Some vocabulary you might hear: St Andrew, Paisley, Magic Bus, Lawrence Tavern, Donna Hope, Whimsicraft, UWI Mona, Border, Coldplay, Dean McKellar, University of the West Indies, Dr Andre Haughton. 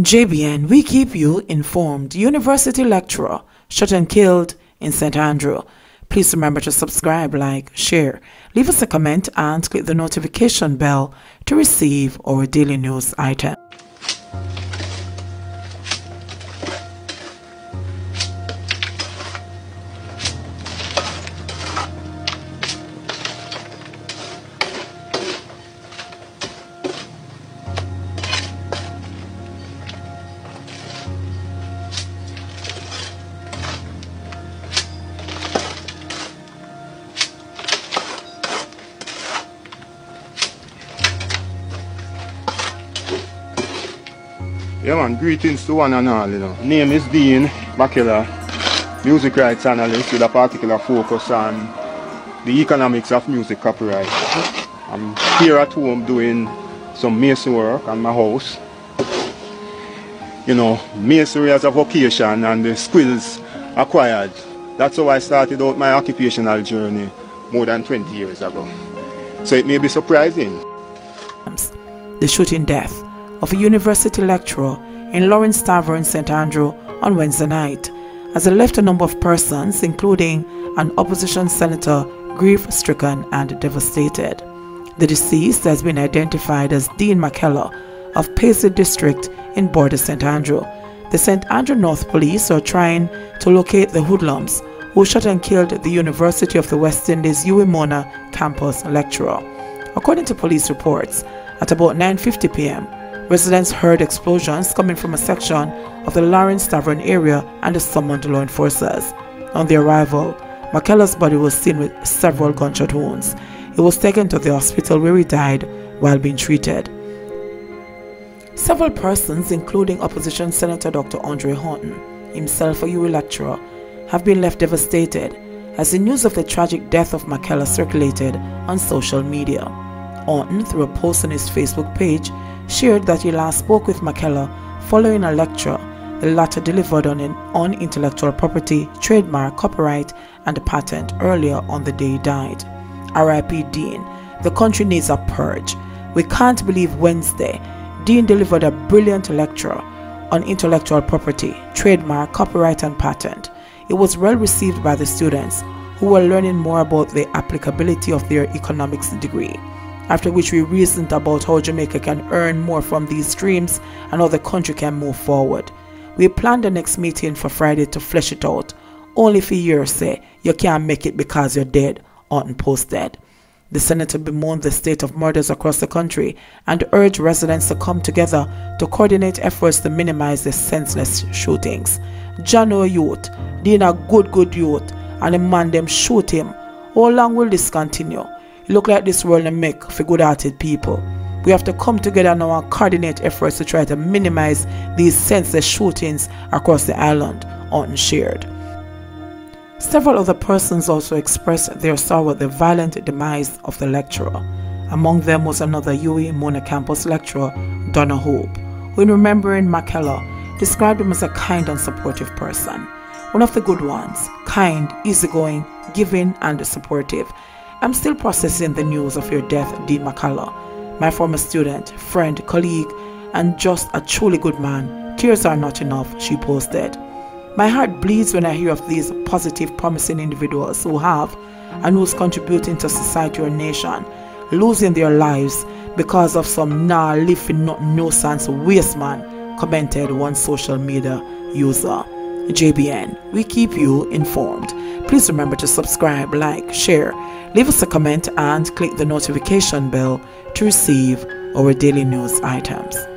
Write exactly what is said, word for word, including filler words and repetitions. J B N, we keep you informed. University lecturer, shot and killed in St Andrew. Please remember to subscribe, like, share, leave us a comment and click the notification bell to receive our daily news item. Yeah man, greetings to one and all, you know. Name is Dean McKellar, music rights analyst with a particular focus on the economics of music copyright. I'm here at home doing some masonry work on my house. You know, masonry as a vocation and the skills acquired. That's how I started out my occupational journey more than twenty years ago. So it may be surprising. The shooting death of a university lecturer in Lawrence Tavern, St Andrew on Wednesday night, as it left a number of persons, including an opposition senator, grief-stricken and devastated. The deceased has been identified as Dean McKellar of Paisley district in Border St Andrew. The St Andrew North Police are trying to locate the hoodlums who shot and killed the University of the West Indies U W I Mona campus lecturer. According to police reports, at about nine fifty p m, residents heard explosions coming from a section of the Lawrence Tavern area and they summoned law enforcers. On their arrival, McKellar's body was seen with several gunshot wounds. He was taken to the hospital where he died while being treated. Several persons, including opposition Senator Dr Andre Haughton, himself a U W I lecturer, have been left devastated as the news of the tragic death of McKellar circulated on social media. Haughton, through a post on his Facebook page, shared that he last spoke with McKellar following a lecture the latter delivered on, an, on intellectual property, trademark, copyright and patent earlier on the day he died. R I P Dean, the country needs a purge. We can't believe Wednesday, Dean delivered a brilliant lecture on intellectual property, trademark, copyright and patent. It was well received by the students who were learning more about the applicability of their economics degree. After which we reasoned about how Jamaica can earn more from these streams and how the country can move forward. We planned the next meeting for Friday to flesh it out, only if a year say you can't make it because you're dead, Haughton posted. The senator bemoaned the state of murders across the country and urged residents to come together to coordinate efforts to minimize the senseless shootings. Jano youth, Dean a good good youth, and the man them shoot him. How long will this continue? Look like this world and make for good-hearted people. We have to come together now and coordinate efforts to try to minimize these senseless shootings across the island, Haughton shared. Several other persons also expressed their sorrow at the violent demise of the lecturer. Among them was another U W I Mona campus lecturer, Donna Hope, who in remembering McKellar described him as a kind and supportive person. One of the good ones, kind, easygoing, giving and supportive. I'm still processing the news of your death, Dean McKellar. My former student, friend, colleague, and just a truly good man. Tears are not enough, she posted. My heart bleeds when I hear of these positive, promising individuals who have and who's contributing to society or nation, losing their lives because of some nah living not no sense waste man, commented one social media user. J B N, we keep you informed. Please remember to subscribe, like, share, leave us a comment and click the notification bell to receive our daily news items.